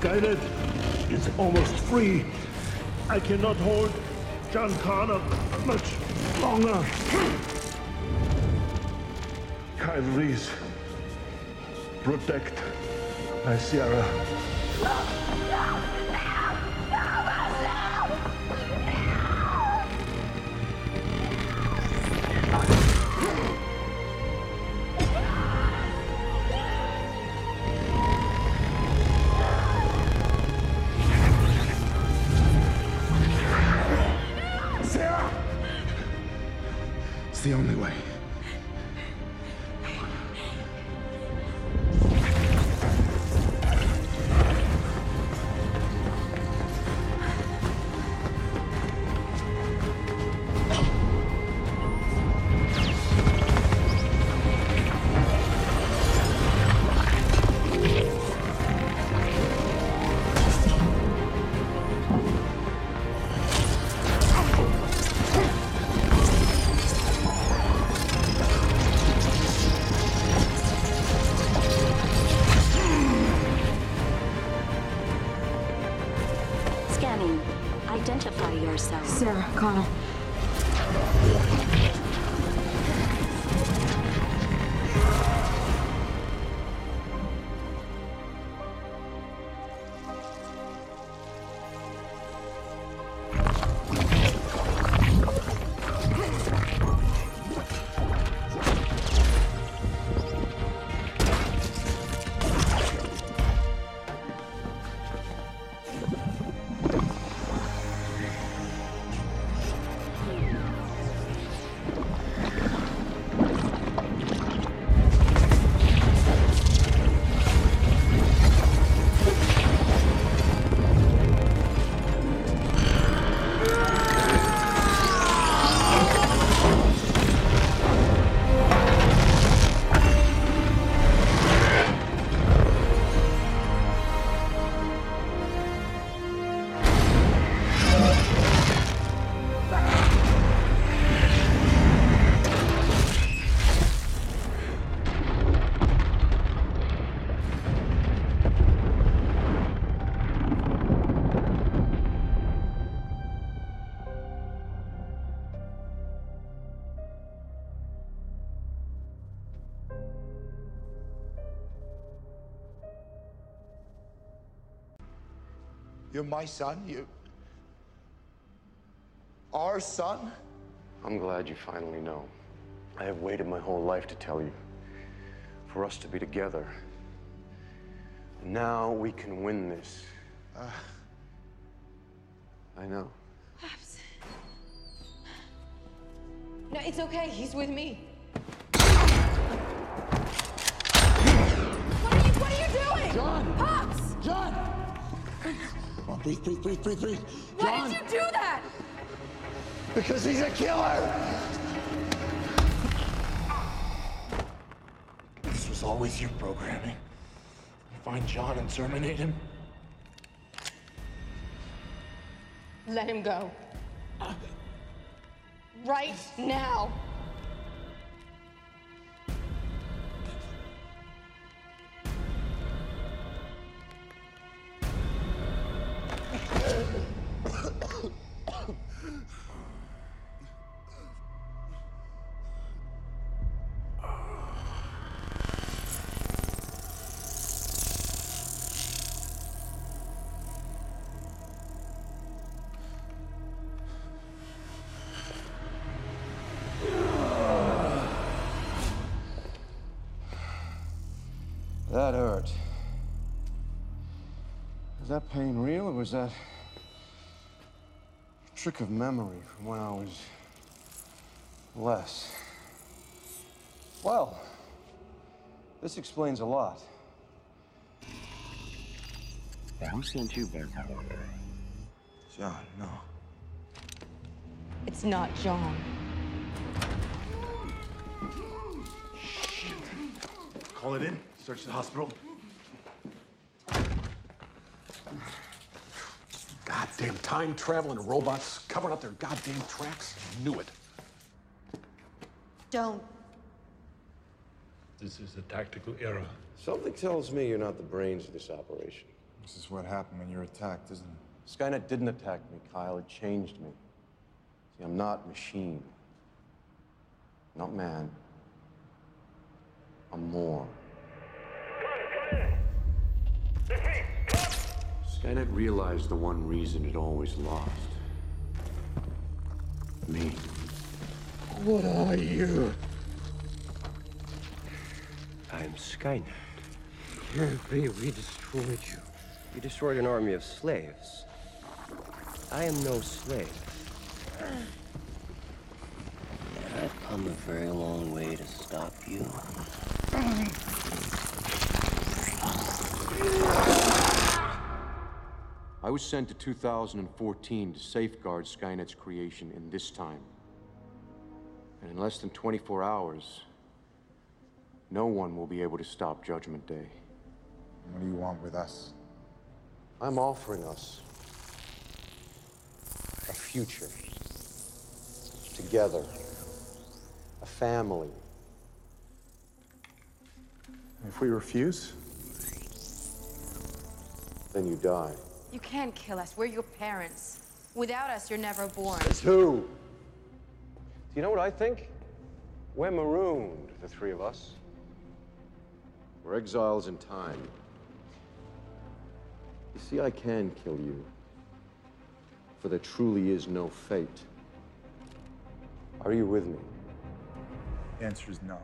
Skynet is almost free. I cannot hold John Connor much longer. Kyle Reese, protect my Sarah. It's the only way. Identify yourself. Sarah Connor. You're my son? You... our son? I'm glad you finally know. I have waited my whole life to tell you. For us to be together. Now we can win this. I know. Pops. No, it's okay. He's with me. What are you doing? John! Pops! John! Breathe. Why did you do that? Because he's a killer! This was always your programming. Find John and terminate him. Let him go. Right now. That hurt. Was that pain real, or was that a trick of memory from when I was less? Well, this explains a lot. Yeah, who sent you back home? John, no. It's not John. Shit. Call it in. Search the hospital. Goddamn time traveling robots covering up their goddamn tracks. Knew it. Don't. This is a tactical error. Something tells me you're not the brains of this operation. This is what happened when you were attacked, isn't it? Skynet didn't attack me, Kyle. It changed me. See, I'm not machine. Not man. I'm more. Skynet realized the one reason it always lost. Me. What are you? I'm Skynet. Can't be, we destroyed you. You destroyed an army of slaves. I am no slave. I've come a very long way to stop you. I was sent to 2014 to safeguard Skynet's creation in this time. And in less than 24 hours, no one will be able to stop Judgment Day. What do you want with us? I'm offering us a future. Together. A family. If we refuse? Then you die. You can't kill us. We're your parents. Without us, you're never born. Says who? Do you know what I think? We're marooned, the three of us. We're exiles in time. You see, I can kill you. For there truly is no fate. Are you with me? The answer is no.